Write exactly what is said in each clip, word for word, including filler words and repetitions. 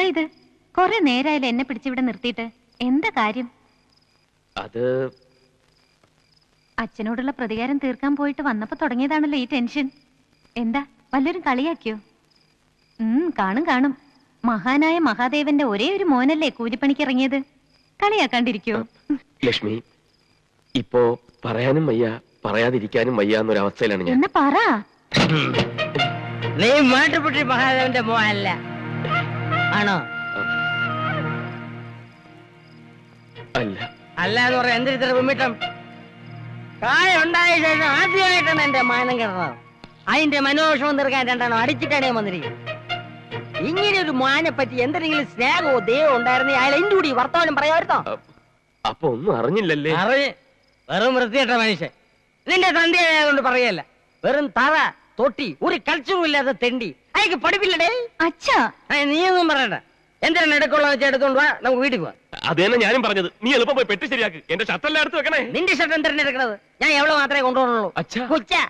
എന്താ ഇത്? കുറെ നേരായാലും എന്നെ പിടിച്ചിവിടെ നിർത്തിയിട്ട് എന്താ കാര്യം? അത് അച്ഛനോടുള്ള പ്രതികാരം തീർക്കാൻ പോയിട്ട് വന്നപ്പോ തുടങ്ങിയതാണല്ലോ ഈ ടെൻഷൻ. എന്താ വല്ലൊരു കളിയാക്കിയോ? ഉം കാണും കാണും. മഹാനായ മഹാദേവന്റെ ഒരേ ഒരു മോനല്ലേ കൂലിപ്പണിക്ക് ഇറങ്ങിയത്. കളിയാക്കാണ്ടിരിക്കോ? ലക്ഷ്മി, ഇപ്പോ പറയാനും വയ്യ പറയാതിരിക്കാനും വയ്യ എന്നൊരവസ്ഥയിലാണ് ഞാൻ. എന്നാ പറ. നീ മാട്ടുപെട്ടി മഹാദേവന്റെ മോനല്ല ആണോ? അല്ല അല്ലാന്ന് പറയാ. എന്തിരിത്ര കുമ്മിട്ടം? കായുണ്ടായ ശേഷം ആദ്യമായിട്ടാണ് എന്റെ മാനം കിടന്നത്. അതിന്റെ മനോവിഷമം തീർക്കാൻ രണ്ടാണോ അടിച്ചിട്ടാണ് വന്നിരിക്കും. ഇങ്ങനെ ഒരു മാനെ പറ്റി എന്തെങ്കിലും സ്നേഹമോ ദൈവമോ ഉണ്ടായിരുന്നേ അയാൾ എന്റെ കൂടി വർത്തമാനം പറയാമായിരുന്നോ? അപ്പൊ ഒന്നും അറിഞ്ഞില്ലല്ലേ? അറിഞ്ഞ് വെറും വൃത്തിയേട്ട മനുഷ്യൻ. നിന്റെ തന്തിയായതുകൊണ്ട് പറയല്ല. വെറും തറ തൊട്ടി ഒരു കൾച്ചറും ഇല്ലാത്ത തെണ്ടി. അയാൾക്ക് പഠിപ്പില്ലടേ. അച്ഛാ നീയൊന്നും പറയണ്ട. എന്തിനാണ് എടുക്കുള്ള എടുത്തോണ്ട് വാ, നമുക്ക് വീട്ടിൽ പോവാ. അതന്നെ ഞാനും പറഞ്ഞത്. നീ എളുപ്പം പോയി പെട്ടി ശരിയാക്ക്. എന്റെ ഷർട്ട് എല്ലാം എടുത്ത് വെക്കണേ. നിന്റെ ഷർട്ട് എന്തിനാണ് എടുക്കണത്? ഞാൻ എവിടെ മാത്രമേ കൊണ്ടുപോകണുള്ളൂ. കൊച്ചാ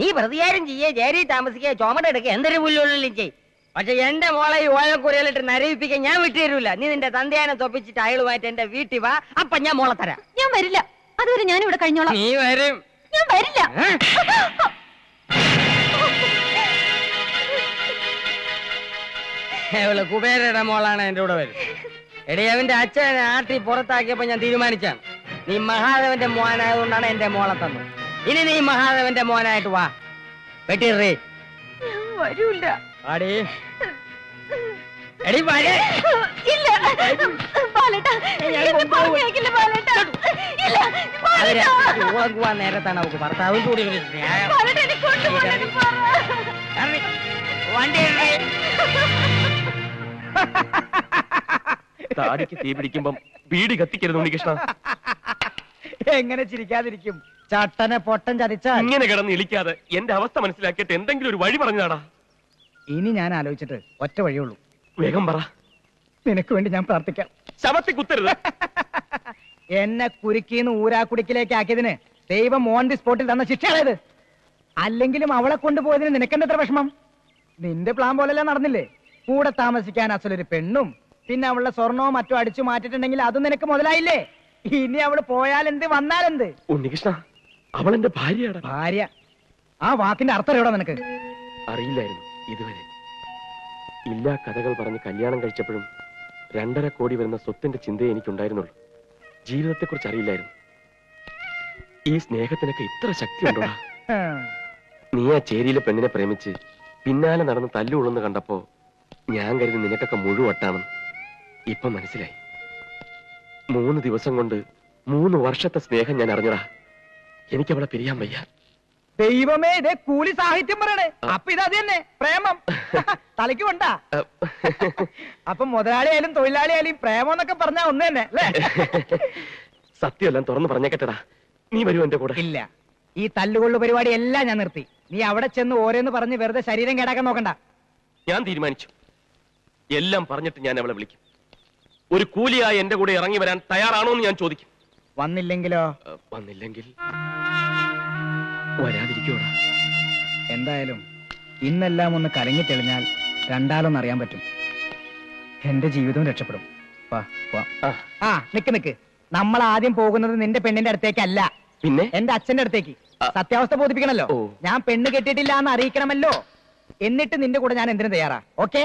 നീ പ്രതികാരം ചെയ്യേ, ജയരി താമസിക്കുക, ചോമട എടുക്കുക, എന്തൊരു പുല്ലുള്ളിലും ചെയ്യും. പക്ഷെ എന്റെ മോളെ ഈ ഓലക്കുരയിലിട്ട് നരയിപ്പിക്കാൻ ഞാൻ വിട്ടുതരൂല. നീ നിന്റെ തന്തയാനെ തൊപ്പിച്ചിട്ട് അയളുമായിട്ട് എന്റെ വീട്ടിൽ വാ, അപ്പൊ ഞാൻ മോളെ തരാം. ഞാൻ വരില്ല. അതുവരെ ഞാൻ ഇവിടെ കഴിഞ്ഞോളാം. നീ വരും. ഞാൻ വരില്ല. അവള് കുബേരയുടെ മോളാണ്, എന്റെ കൂടെ വരും. എടേ അവന്റെ അച്ഛനെ ആട്ടി പുറത്താക്കിയപ്പോ ഞാൻ തീരുമാനിച്ചാണ്. നീ മഹാദേവന്റെ മോനായതുകൊണ്ടാണ് എന്റെ മോളെ തന്നത്. ഇനി നീ മഹാദേവന്റെ മോനായിട്ട് വാ. വെട്ടിയറി വരൂല്ല. നേരത്താണ് അവക്ക് ഭർത്താവും കൂടി വണ്ടി. താടിക്ക് തീ പിടിക്കുമ്പം വീട് കത്തിക്കരുത് ഉണ്ണികൃഷ്ണ. എങ്ങനെ ചിരിക്കാതിരിക്കും? ചട്ടനെ പൊട്ടൻ ചതിച്ചാൽ ഇങ്ങനെ കിടന്ന് ഇളിക്കാതെ എന്റെ അവസ്ഥ മനസ്സിലാക്കിയിട്ട് എന്തെങ്കിലും ഒരു വഴി പറഞ്ഞാടാ. ഇനി ഞാൻ ആലോചിച്ചിട്ട് ഒറ്റ വഴിയുള്ളൂ. വേഗം പറ. നിനക്ക് വേണ്ടി ഞാൻ പ്രാർത്ഥിക്കാം. ശവത്തിൽ കുത്തരുത്. എന്നെ കുരുക്കിന്ന് ഊരാക്കുടിക്കിലേക്ക് ആക്കിയതിന് ദൈവം ഓൺ ദി സ്പോട്ടിൽ തന്ന ശിക്ഷയാണത്. അല്ലെങ്കിലും അവളെ കൊണ്ടുപോയതിന് നിനക്കെന്തത്ര വിഷമം? നിന്റെ പ്ലാൻ പോലെല്ലാം നടന്നില്ലേ? കൂടെ താമസിക്കാൻ അസലൊരു പെണ്ണും പിന്നെ അവളുടെ സ്വർണവും മറ്റും അടിച്ചു മാറ്റിട്ടുണ്ടെങ്കിൽ അതും നിനക്ക് മുതലായില്ലേ? ഇനി അവള് പോയാലെന്ത് വന്നാലെന്ത്? ഉണ്ണികൃഷ്ണ, അവൾ എന്റെ ഭാര്യയാണ്. ഭാര്യ? ആ വാക്കിന്റെ അർത്ഥം എവിടെ നിനക്ക് അറിയില്ലായിരുന്നു ഇതുവരെ? ഇല്ലാ കഥകൾ പറഞ്ഞ് കല്യാണം കഴിച്ചപ്പോഴും രണ്ടര കോടി വരുന്ന സ്വത്തിന്റെ ചിന്തയെ എനിക്കുണ്ടായിരുന്നുള്ളൂ. ജീവിതത്തെ കുറിച്ച് അറിയില്ലായിരുന്നു. ഈ സ്നേഹത്തിനൊക്കെ ഇത്ര ശക്തിയുണ്ടോ? നീ ആ ചേരിയിലെ പെണ്ണിനെ പ്രേമിച്ച് പിന്നാലെ നടന്ന് തല്ലുകൊള്ളുന്നു കണ്ടപ്പോ ഞാൻ കരുതി നിനക്കൊക്കെ മുഴുവട്ടാണെന്ന്. ഇപ്പൊ മനസ്സിലായി. മൂന്ന് ദിവസം കൊണ്ട് മൂന്ന് വർഷത്തെ സ്നേഹം ഞാൻ അറിഞ്ഞടാ. എനിക്ക് അവളെ പിരിയാൻ വയ്യ. ദൈവമേ, ഇതേ കൂലി സാഹിത്യം പറയണേ. അപ്പൊ ഇതത് തന്നെ പ്രേമം തലയ്ക്ക് കൊണ്ടാ. അപ്പൊ മുതലാളിയായാലും തൊഴിലാളിയായാലും പ്രേമം എന്നൊക്കെ പറഞ്ഞാ ഒന്ന് തന്നെ അല്ലേ? സത്യമെല്ലാം തുറന്നു പറഞ്ഞേക്കട്ടടാ. നീ വരൂ എന്റെ കൂടെ. ഇല്ല, ഈ തല്ലുകൊള്ളു പരിപാടി എല്ലാം ഞാൻ നിർത്തി. നീ അവിടെ ചെന്ന് ഓരോന്ന് പറഞ്ഞ് വെറുതെ ശരീരം കേടാക്കാൻ നോക്കണ്ട. ഞാൻ തീരുമാനിച്ചു. എല്ലാം പറഞ്ഞിട്ട് ഞാൻ അവളെ വിളിക്കും. ഒരു കൂലിയായി എന്റെ കൂടെ ഇറങ്ങി വരാൻ തയ്യാറാണോ എന്ന് ഞാൻ ചോദിക്കും. വന്നില്ലെങ്കിലോ? വന്നില്ലെങ്കിൽ വരാതിരിക്കോടാ. എന്തായാലും ഇന്നെല്ലാം ഒന്ന് കലങ്ങി തെളിഞ്ഞാൽ രണ്ടാലൊന്ന് അറിയാൻ പറ്റും. എന്റെ ജീവിതവും രക്ഷപ്പെടും. ആ നിക്ക് നിക്ക്. നമ്മൾ ആദ്യം പോകുന്നത് നിന്റെ പെണ്ണിന്റെ അടുത്തേക്കല്ല, പിന്നെ എന്റെ അച്ഛന്റെ അടുത്തേക്ക്. സത്യാവസ്ഥ ബോധിപ്പിക്കണല്ലോ. ഞാൻ പെണ്ണ് കെട്ടിയിട്ടില്ല എന്ന് അറിയിക്കണമല്ലോ. എന്നിട്ട് നിന്റെ കൂടെ ഞാൻ എന്തിനു തയ്യാറാ. ഓക്കെ?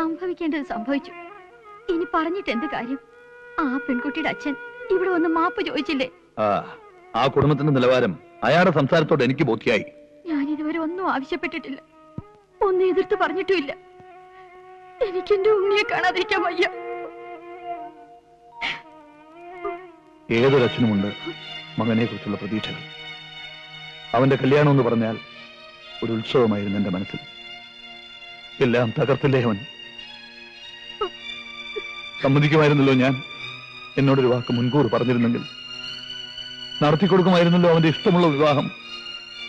സംഭവിക്കേണ്ടത് സംഭവിച്ചു. ഇനി പറഞ്ഞിട്ട് എന്ത് കാര്യം? ആ പെൺകുട്ടിയുടെ അച്ഛൻ ഇവിടെ വന്ന് മാപ്പ് ചോദിച്ചില്ലേ? ആ കുടുംബത്തിന്റെ നിലവാരം അയാളുടെ സംസാരത്തോട് എനിക്ക് ബോധ്യായി. ഞാൻ ഇതുവരെ ഒന്നും ആവശ്യപ്പെട്ടിട്ടില്ല, ഒന്നും എതിർത്ത് പറഞ്ഞിട്ടുമില്ല. എനിക്ക് എന്റെ ഉണ്ണിയെ കാണാതിരിക്കാൻ വയ്യ. ഏതൊരച്ഛനുമുണ്ട് മകനെ കുറിച്ചുള്ള പ്രതീക്ഷകൾ. അവന്റെ കല്യാണം എന്ന് പറഞ്ഞാൽ ഒരു ഉത്സവമായിരുന്നു എന്റെ മനസ്സിൽ. എല്ലാം തകർത്തില്ലേ അവൻ? സമ്മതിക്കുമായിരുന്നല്ലോ ഞാൻ. എന്നോടൊരു വാക്ക് മുൻകൂർ പറഞ്ഞിരുന്നെങ്കിൽ നടത്തിക്കൊടുക്കുമായിരുന്നല്ലോ അവന്റെ ഇഷ്ടമുള്ള വിവാഹം.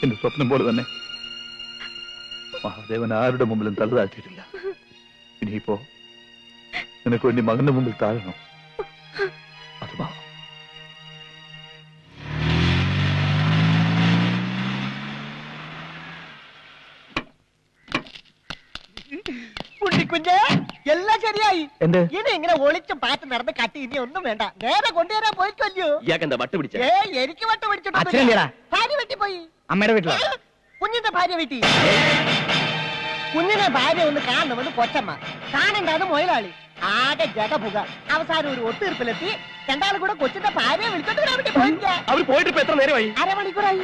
എന്റെ സ്വപ്നം പോലെ തന്നെ. മഹാദേവൻ ആരുടെ മുമ്പിലും തലതാഴ്ത്തിയിട്ടില്ല. ഇനിയിപ്പോ നിനക്ക് വേണ്ടി മകന്റെ മുമ്പിൽ താഴണം. അത് മാറും. എല്ലാം ശരിയായി. ഇനി ഇങ്ങനെ ഒളിച്ച് പാറ്റ് നടന്ന് കട്ടി ഇനി ഒന്നും വേണ്ട. നേരെ കൊണ്ടുവരാൻ പോയിക്കല്ലോ. എനിക്ക് വട്ട് പിടിച്ചിട്ടില്ല. ഭാര്യ വീട്ടിൽ പോയി. അമ്മയുടെ വീട്ടിലാ കുഞ്ഞിന്റെ ഭാര്യ വീട്ടിൽ. കുഞ്ഞിന്റെ ഭാര്യ ഒന്ന് കാണണമെന്ന് കൊച്ചമ്മ. കാണണ്ടാണ് മൊയിലാളി. ആകെ ജടപുക. അവസാനം ഒരു ഒത്തുതീർപ്പിലെത്തി രണ്ടാളും കൂടെ കൊച്ചിന്റെ ഭാര്യയെ വിളിച്ചോണ്ട് പോയില്ല. അവര് പോയിട്ട് എത്ര നേരമായി? അരമണിക്കൂറായി.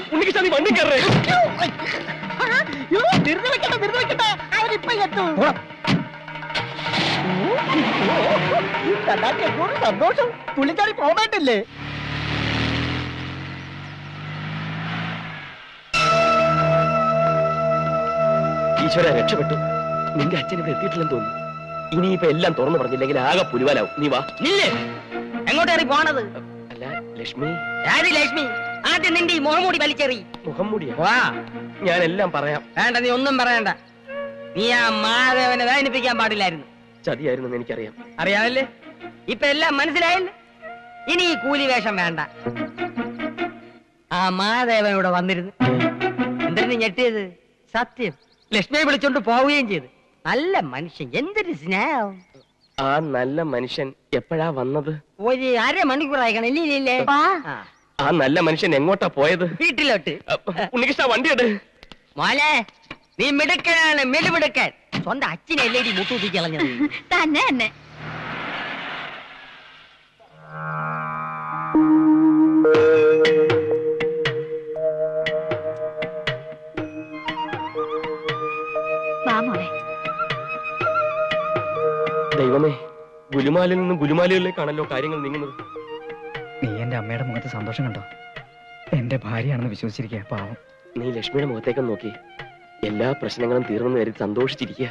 നിർന്നുവെക്കട്ടെ നിർന്നുവെക്കട്ടെ അവരിപ്പോ എത്തും. സന്തോഷം തുള്ളിച്ചാടി പോകാട്ടില്ലേ? ഈശ്വര രക്ഷപ്പെട്ടു. നിന്റെ അച്ഛൻ ഇവിടെ എത്തിയിട്ടില്ലെന്ന് തോന്നുന്നു. ഇനിയിപ്പോ എല്ലാം തുറന്നു പറഞ്ഞില്ലെങ്കിൽ ആകെ പുലിവാലാവും. നീ വാ. ഇല്ലേ എങ്ങോട്ടേറി പോണത്? അല്ല ലക്ഷ്മി. ആര് ലക്ഷ്മി? ആദ്യം നിന്റെ ഈ മുഖംമൂടി വലിച്ചെറി. മുഖംമൂടിയാ? വാ, ഞാൻ എല്ലാം പറയാം. വേണ്ട, നീ ഒന്നും പറയണ്ട. നീ ആ മഹാദേവനെ വേദനിപ്പിക്കാൻ പാടില്ലായിരുന്നു. ചതിയായിരുന്നു എനിക്കറിയാം. അറിയാമല്ലേ? ഇപ്പൊ എല്ലാം മനസ്സിലായല്ലേ? ഇനി ഈ കൂലി വേഷം വേണ്ട. ആ മഹാദേവൻ ഇവിടെ വന്നിരുന്നു. എന്തിനു ഞെട്ടിയത്? സത്യം. ലക്ഷ്മിയെ വിളിച്ചോണ്ട് പോവുകയും ചെയ്തു. നല്ല മനുഷ്യൻ. എന്തൊരു സ്നേഹം. ആ നല്ല മനുഷ്യൻ എപ്പോഴാ വന്നത്? ഒരു അരമണിക്കൂറായി കണില്ലേ? ആ നല്ല മനുഷ്യൻ എങ്ങോട്ടാ പോയത്? വീട്ടിലോട്ട്. ഉണ്ണികൃഷ്ണ വണ്ടി എടു. മോനെ നീ മിടുക്കനാണ്, മെടുമിടുക്കൻ. സ്വന്തം അച്ഛനല്ലേ മുട്ടൂത്തി കളഞ്ഞത്. തന്നെ തന്നെ. ദൈവമേ, ഗുലുമാലയിൽ നിന്നും ഗുലുമാലയിലേക്കാണല്ലോ കാര്യങ്ങൾ നീങ്ങുന്നത്. നീ എന്റെ അമ്മയുടെ മുഖത്ത് സന്തോഷം കണ്ടോ? എന്റെ ഭാര്യയാണെന്ന് വിശ്വസിച്ചിരിക്കുക. പാവം. നീ ലക്ഷ്മിയുടെ മുഖത്തേക്ക് നോക്കി. എല്ലാ പ്രശ്നങ്ങളും തീർന്നു നേരി സന്തോഷിച്ചിരിക്കുക.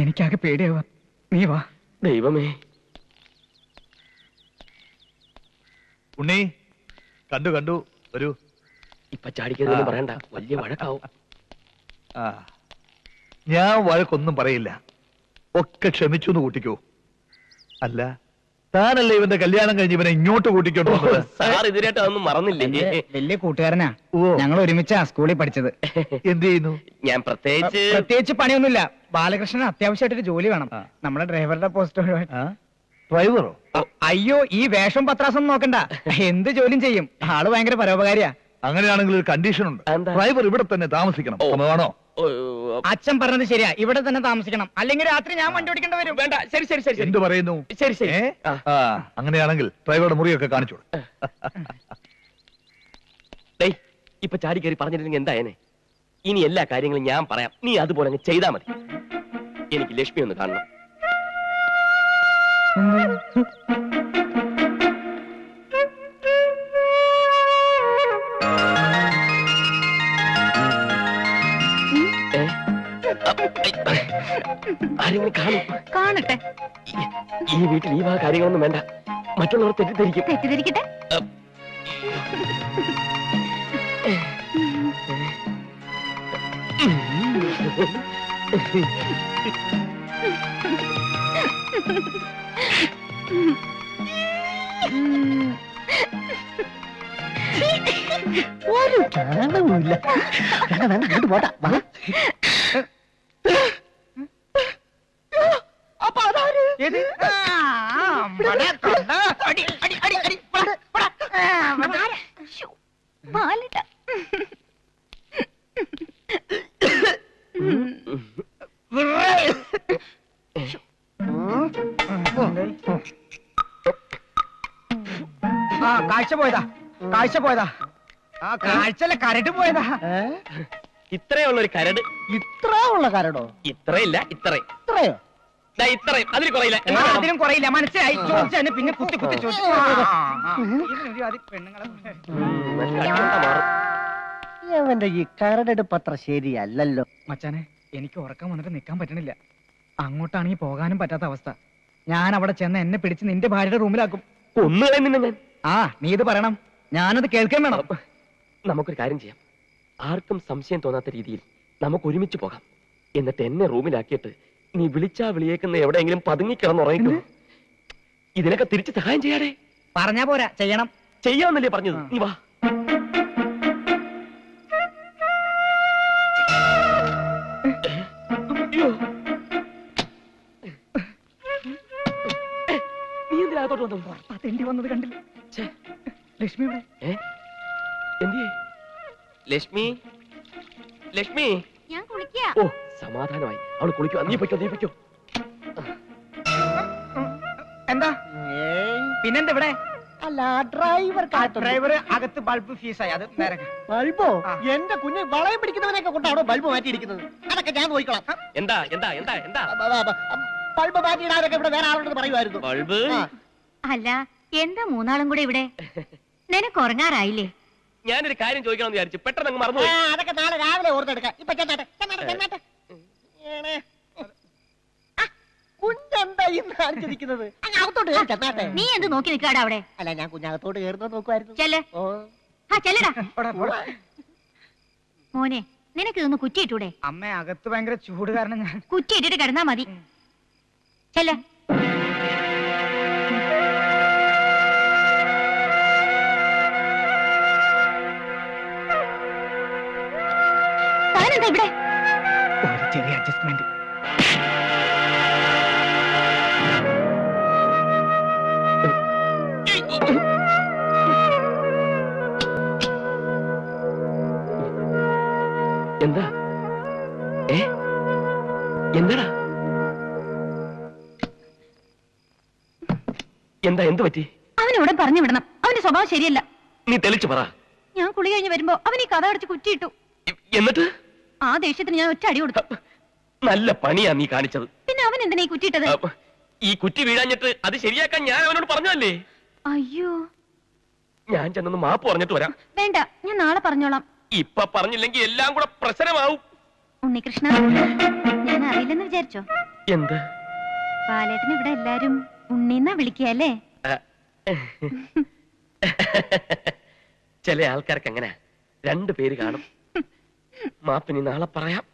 എനിക്കാകെ പേടിയാവാ. നീ വാ. ദൈവമേ. ഉണ്ണി കണ്ടു കണ്ടു ഒരു ഇപ്പൊ ചാടിക്കുന്നതെന്ന് പറയണ്ട, വലിയ വഴക്കാവും. ഞാൻ വഴക്കൊന്നും പറയില്ല. ഒക്കെ ക്ഷമിച്ചു എന്ന് കൂട്ടിക്കോ. അല്ല, താനല്ല ഇവന്റെ കല്യാണം കഴിഞ്ഞ് ഇവനെ ഇങ്ങോട്ട് കൂട്ടിക്കോട്ടോ? സാർ ഇതിനായിട്ട് അതൊന്നും മറന്നില്ലേ? വലിയ കൂട്ടുകാരനാ. ഞങ്ങൾ ഒരുമിച്ചാ സ്കൂളിൽ പഠിച്ചത്. എന്ത് ചെയ്യുന്നു? ഞാൻ പ്രത്യേകിച്ച് പ്രത്യേകിച്ച് പണിയൊന്നുമില്ല. ബാലകൃഷ്ണന് അത്യാവശ്യമായിട്ടൊരു ജോലി വേണം. നമ്മുടെ ഡ്രൈവറുടെ പോസ്റ്റ്. ഡ്രൈവറോ? അയ്യോ, ഈ വേഷം പത്രാസം നോക്കണ്ട, എന്ത് ജോലിയും ചെയ്യും. ആള് ഭയങ്കര പരോപകാരിയാ. അങ്ങനെയാണെങ്കിൽ ഒരു കണ്ടീഷൻ ഉണ്ട്. ഡ്രൈവർ ഇവിടെ തന്നെ താമസിക്കണം. ണോ? അച്ഛൻ പറഞ്ഞത് ശരിയാ, ഇവിടെ തന്നെ താമസിക്കണം. അല്ലെങ്കിൽ രാത്രി ഞാൻ വണ്ടി ഓടിക്കേണ്ടി വരും. വേണ്ട. ശരി ശരി ശരി. എന്ത് പറയുന്നു? ശരി ശരി. അങ്ങനെയാണെങ്കിൽ ഡ്രൈവറുടെ മുറിയൊക്കെ കാണിച്ചോളൂ. ഇപ്പൊ ചാടി കയറി പറഞ്ഞിരുന്നെങ്കിൽ എന്തായനെ? ഇനി എല്ലാ കാര്യങ്ങളും ഞാൻ പറയാം, നീ അതുപോലെ അങ്ങ് ചെയ്താ മതി. എനിക്ക് ലക്ഷ്മി ഒന്ന് കാണണം. കാണട്ടെ. ഈ വീട്ടിൽ ഈ വാ കാര്യങ്ങളൊന്നും വേണ്ട. മറ്റുള്ളവർ തെറ്റിദ്ധരിക്കും. തെറ്റിദ്ധരിക്കട്ടെ. ഒരു കാരണവുമില്ല. വേണ്ട വേണ്ട, അങ്ങോട്ട് പോട്ടാ. കാഴ്ച പോയതാ, കാഴ്ച പോയതാ. ആ കാഴ്ചല്ല, കരട് പോയതാ. ഇത്രയുള്ളൊരു കരട്. ഇത്ര ഉള്ള കരടോ? ഇത്രയില്ല, ഇത്ര ഇത്രയോ? ഇത്രയും. അതിന് കുറയില്ല. അതിനും കുറയില്ല. മനസ്സിലായി. ചോദിച്ചതിന് പിന്നെ കുത്തി കുത്തി ചോദിച്ചു. അവന്റെ ഈ കരടെടുപ്പ് അത്ര ശരിയല്ലല്ലോ. മച്ചാനെ, എനിക്ക് ഉറക്കം വന്നിട്ട് നിക്കാൻ പറ്റണില്ല. അങ്ങോട്ടാണെങ്കിൽ പോകാനും പറ്റാത്ത അവസ്ഥ. ഞാൻ അവിടെ ചെന്ന് എന്നെ പിടിച്ച് നിന്റെ ഭാര്യയുടെ റൂമിലാക്കും. ആ നീ ഇത് പറയണം, ഞാനത് കേൾക്കാൻ വേണം. നമുക്കൊരു കാര്യം ചെയ്യാം, ആർക്കും സംശയം തോന്നാത്ത രീതിയിൽ നമുക്ക് ഒരുമിച്ച് പോകാം. എന്നിട്ട് എന്നെ റൂമിലാക്കിയിട്ട് നീ വിളിച്ചാ വിളിയേക്കുന്ന എവിടെയെങ്കിലും പതുങ്ങിക്കിടന്നുറങ്ങുന്നു. ഇതിനൊക്കെ തിരിച്ച് സഹായം ചെയ്യാടേ. പറഞ്ഞാ പോരാ, ചെയ്യണം. ചെയ്യാന്നല്ലേ പറഞ്ഞത്? നീ വാ. നീ എന്തിനകത്തോട്ട് വന്നു? തെണ്ടി വന്നത് കണ്ടില്ല. ലക്ഷ്മി എന്തിയെ? ലക്ഷ്മി, ലക്ഷ്മി ഞാൻ കുളിക്കാ. ഓ സമാധാനമായി, അവൾ കുളിക്കോ. നീ പൊയ്ക്കോ, നീ പൊയ്ക്കോ. എന്താ പിന്നെന്താ ഇവിടെ? അല്ല, ഡ്രൈവർ ഡ്രൈവർ അകത്ത് ബൾബ് ഫീസായി. അത് ബൾബോ? എന്റെ കുഞ്ഞ് വളയം പിടിക്കുന്നവനെയൊക്കെ കൊണ്ടാണോ ബൾബ് മാറ്റിയിരിക്കുന്നത്? അതൊക്കെ ഞാൻ നോക്കിക്കോളാം. എന്താ എന്താ എന്താ എന്താ ബൾബ് മാറ്റിയിടാനൊക്കെ ഇവിടെ വേറെ ആളുണ്ടെന്ന് പറയുമായിരുന്നു. ബൾബ് അല്ല, എന്താ മൂന്നാളും കൂടെ ഇവിടെ? നിനക്ക് ഉറങ്ങാറായില്ലേ? ഞാനൊരു കാര്യം ചോദിക്കണമെന്ന് വിചാരിച്ചു, പെട്ടെന്ന് മറന്നു. അതൊക്കെ നാളെ രാവിലെ ഓർത്തെടുക്കാം. ഇപ്പൊ ചെന്നാട്ടെ കുഞ്ഞെന്താ ഇന്ന് കാണിച്ചിരിക്കുന്നത്? അകത്തോട്ട് നീ എന്ത് നോക്കി നിൽക്കാടാ അവിടെ? അല്ല, ഞാൻ കുഞ്ഞകത്തോട്ട് കയറുന്ന നോക്കുമായിരുന്നു. മോനെ നിനക്ക് ഇതൊന്ന് കുറ്റിയിട്ടൂടെ? അമ്മ അകത്ത് ഭയങ്കര ചൂട് കാരണം ഞാൻ കുറ്റിയിട്ടിട്ട് കിടന്നാ മതി. ചെല്ലേ. ഇവിടെ ഒരു ചെറിയ അഡ്ജസ്റ്റ്മെന്റ്. എന്താ ഏ എന്താടാ എന്താ എന്ത് പറ്റി? അവനോട് പറഞ്ഞു വിടണം, അവന്റെ സ്വഭാവം ശരിയല്ല. നീ തെളിച്ചു പറ. ഞാൻ കുളി കഴിഞ്ഞ് വരുമ്പോ അവൻ ഈ കഥ അടച്ച് കുറ്റിയിട്ടു. എന്നിട്ട് ആ ദേഷ്യത്തിന് ഞാൻ ഒറ്റ അടി കൊടുത്തു. നല്ല പണിയാ നീ കാണിച്ചത്. പിന്നെ അവൻ എന്തിനാ കുറ്റിയിട്ടത്? ഈ കുറ്റി വീഴാഞ്ഞിട്ട് അത് ശരിയാക്കാൻ ഞാൻ അവനോട് പറഞ്ഞല്ലേ. അയ്യോ, ഞാൻ ചെന്നൊന്ന് മാപ്പ് പറഞ്ഞിട്ട് വരാം. വേണ്ട, ഞാൻ നാളെ പറഞ്ഞോളാം. ഇപ്പൊ പറഞ്ഞില്ലെങ്കിൽ എല്ലാം കൂടെ പ്രശ്നമാവും. ഉണ്ണികൃഷ്ണ, ഞാൻ അറിയില്ലെന്ന് വിചാരിച്ചോ? എന്ത് പാലേട്ടന് ഇവിടെ എല്ലാരും ഉണ്ണിന്നാ വിളിക്കല്ലേ? ചില ആൾക്കാർക്ക് അങ്ങനെ രണ്ടു പേര് കാണും. മാപ്പിനി നാളെ പറയാം.